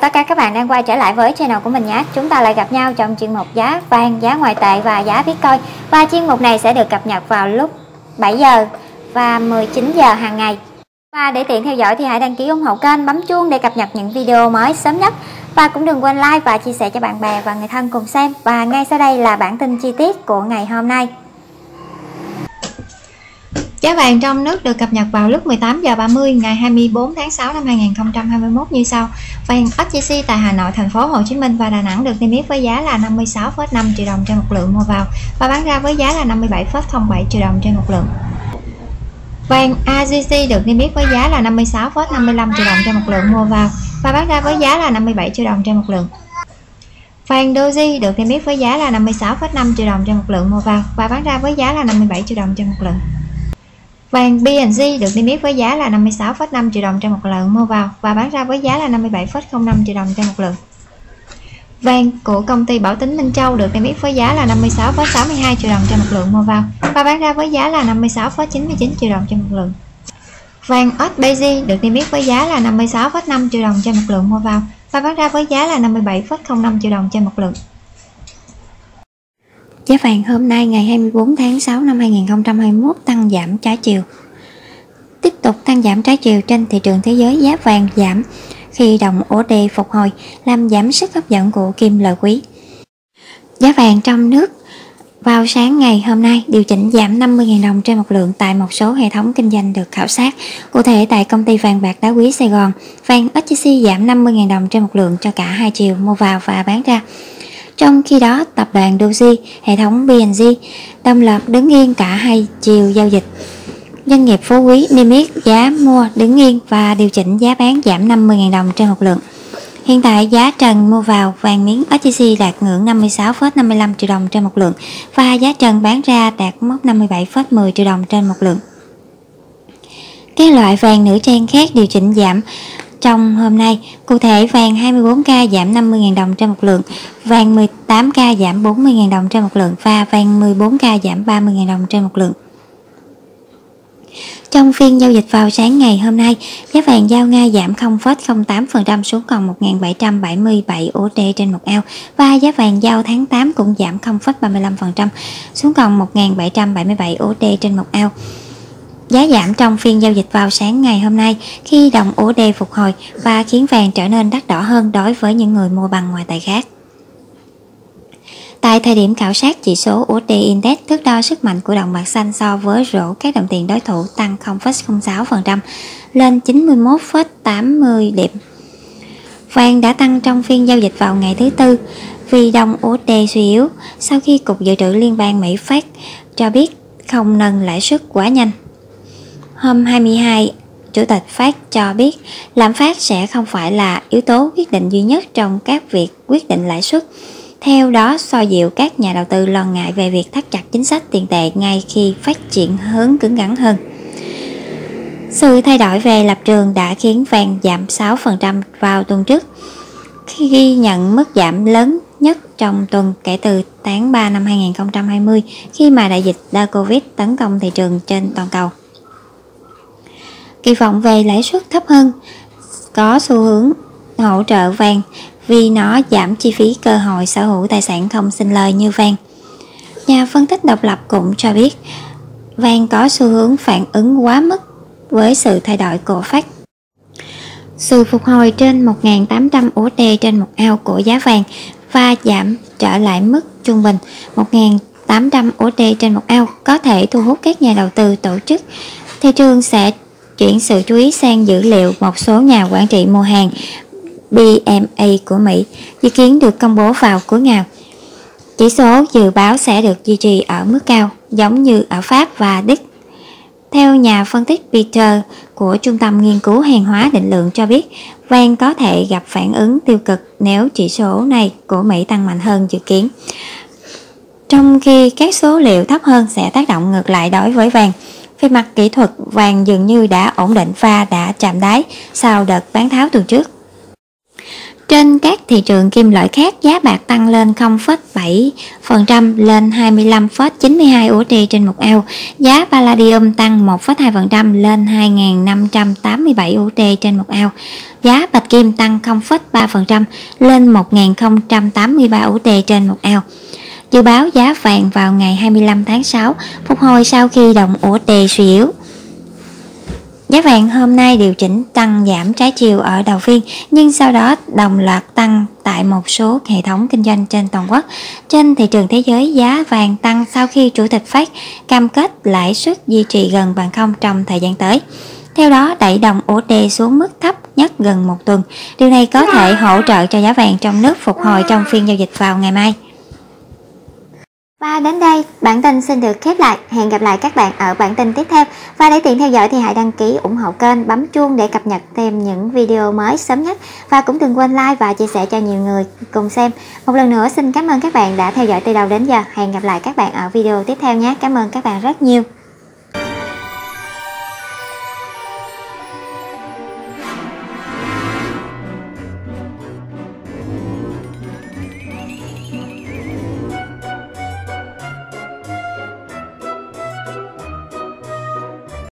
chào tất cả các bạn đang quay trở lại với channel của mình nhé. Chúng ta lại gặp nhau trong chuyên mục giá vàng, giá ngoại tệ và giá Bitcoin. Và chuyên mục này sẽ được cập nhật vào lúc 7 giờ và 19 giờ hàng ngày. Và để tiện theo dõi thì hãy đăng ký ủng hộ kênh, bấm chuông để cập nhật những video mới sớm nhất. Và cũng đừng quên like và chia sẻ cho bạn bè và người thân cùng xem. Và ngay sau đây là bản tin chi tiết của ngày hôm nay. Giá vàng trong nước được cập nhật vào lúc 18h30 ngày 24 tháng 6 năm 2021 như sau. Vàng SJC tại Hà Nội, Thành phố Hồ Chí Minh và Đà Nẵng được niêm yết với giá là 56,5 triệu đồng trên một lượng mua vào và bán ra với giá là 57,07 triệu đồng trên một lượng. Vàng AGC được niêm yết với giá là 56,55 triệu đồng trên một lượng mua vào và bán ra với giá là 57 triệu đồng trên một lượng. Vàng DOJI được niêm yết với giá là 56,5 triệu đồng trên một lượng mua vào và bán ra với giá là 57 triệu đồng trên một lượng. Vàng PNJ được niêm yết với giá là 56,5 triệu đồng trên một lượng mua vào và bán ra với giá là 57,05 triệu đồng trên một lượng. Vàng của công ty Bảo Tín Minh Châu được niêm yết với giá là 56,62 triệu đồng trên một lượng mua vào và bán ra với giá là 56,99 triệu đồng trên một lượng. Vàng SJC được niêm yết với giá là 56,5 triệu đồng trên một lượng mua vào và bán ra với giá là 57,05 triệu đồng trên một lượng. Giá vàng hôm nay ngày 24 tháng 6 năm 2021 tăng giảm trái chiều. Tiếp tục tăng giảm trái chiều trên thị trường thế giới, giá vàng giảm khi đồng USD phục hồi làm giảm sức hấp dẫn của kim loại quý. Giá vàng trong nước vào sáng ngày hôm nay điều chỉnh giảm 50.000 đồng trên một lượng tại một số hệ thống kinh doanh được khảo sát. Cụ thể tại công ty vàng bạc đá quý Sài Gòn, vàng SJC giảm 50.000 đồng trên một lượng cho cả hai chiều mua vào và bán ra. Trong khi đó, tập đoàn DOJI, hệ thống PNJ đồng loạt đứng yên cả hai chiều giao dịch. Doanh nghiệp Phú Quý niêm yết giá mua đứng yên và điều chỉnh giá bán giảm 50.000 đồng trên một lượng. Hiện tại giá trần mua vào vàng miếng SJC đạt ngưỡng 56,55 triệu đồng trên một lượng và giá trần bán ra đạt mốc 57,10 triệu đồng trên một lượng. Các loại vàng nữ trang khác điều chỉnh giảm trong hôm nay, cụ thể vàng 24K giảm 50.000 đồng trên một lượng, vàng 18K giảm 40.000 đồng trên một lượng và vàng 14K giảm 30.000 đồng trên một lượng. Trong phiên giao dịch vào sáng ngày hôm nay, giá vàng giao ngay giảm 0,08% xuống còn 1.777 USD trên 1 ounce và giá vàng giao tháng 8 cũng giảm 0,35% xuống còn 1.777 USD trên 1 ounce. Giá giảm trong phiên giao dịch vào sáng ngày hôm nay khi đồng USD phục hồi và khiến vàng trở nên đắt đỏ hơn đối với những người mua bằng ngoại tệ khác. Tại thời điểm khảo sát, chỉ số USD Index thước đo sức mạnh của đồng bạc xanh so với rổ các đồng tiền đối thủ tăng 0,06% lên 91,80 điểm. Vàng đã tăng trong phiên giao dịch vào ngày thứ Tư vì đồng USD suy yếu sau khi Cục Dự trữ Liên bang Mỹ Fed cho biết không nâng lãi suất quá nhanh. Hôm 22, Chủ tịch Fed cho biết lạm phát sẽ không phải là yếu tố quyết định duy nhất trong các việc quyết định lãi suất. Theo đó, xoa dịu các nhà đầu tư lo ngại về việc thắt chặt chính sách tiền tệ ngay khi phát triển hướng cứng rắn hơn. Sự thay đổi về lập trường đã khiến vàng giảm 6% vào tuần trước, khi ghi nhận mức giảm lớn nhất trong tuần kể từ tháng 3 năm 2020 khi mà đại dịch Covid tấn công thị trường trên toàn cầu. Kỳ vọng về lãi suất thấp hơn có xu hướng hỗ trợ vàng vì nó giảm chi phí cơ hội sở hữu tài sản không sinh lời như vàng. Nhà phân tích độc lập cũng cho biết vàng có xu hướng phản ứng quá mức với sự thay đổi của Fed. Sự phục hồi trên 1.800 USD trên một ounce của giá vàng và giảm trở lại mức trung bình 1.800 USD trên một ounce có thể thu hút các nhà đầu tư tổ chức. Thị trường sẽ chuyển sự chú ý sang dữ liệu một số nhà quản trị mua hàng BMI của Mỹ, dự kiến được công bố vào cuối ngày. Chỉ số dự báo sẽ được duy trì ở mức cao, giống như ở Pháp và Đức. Theo nhà phân tích Peter của Trung tâm Nghiên cứu Hàng hóa Định lượng cho biết, vàng có thể gặp phản ứng tiêu cực nếu chỉ số này của Mỹ tăng mạnh hơn dự kiến. Trong khi các số liệu thấp hơn sẽ tác động ngược lại đối với vàng. Về mặt kỹ thuật, vàng dường như đã ổn định và đã chạm đáy sau đợt bán tháo tuần trước. Trên các thị trường kim loại khác, giá bạc tăng lên 0,7% lên 25,92 USD trên 1 ounce. Giá palladium tăng 1,2% lên 2.587 USD trên 1 ounce. Giá bạch kim tăng 0,3% lên 1.083 USD trên 1 ounce. Dự báo giá vàng vào ngày 25 tháng 6 phục hồi sau khi đồng USD suy yếu. Giá vàng hôm nay điều chỉnh tăng giảm trái chiều ở đầu phiên, nhưng sau đó đồng loạt tăng tại một số hệ thống kinh doanh trên toàn quốc. Trên thị trường thế giới, giá vàng tăng sau khi Chủ tịch Fed cam kết lãi suất duy trì gần bằng không trong thời gian tới. Theo đó, đẩy đồng USD xuống mức thấp nhất gần một tuần. Điều này có thể hỗ trợ cho giá vàng trong nước phục hồi trong phiên giao dịch vào ngày mai. Và đến đây, bản tin xin được khép lại. Hẹn gặp lại các bạn ở bản tin tiếp theo. Và để tiện theo dõi thì hãy đăng ký ủng hộ kênh, bấm chuông để cập nhật thêm những video mới sớm nhất. Và cũng đừng quên like và chia sẻ cho nhiều người cùng xem. Một lần nữa xin cảm ơn các bạn đã theo dõi từ đầu đến giờ. Hẹn gặp lại các bạn ở video tiếp theo nhé. Cảm ơn các bạn rất nhiều.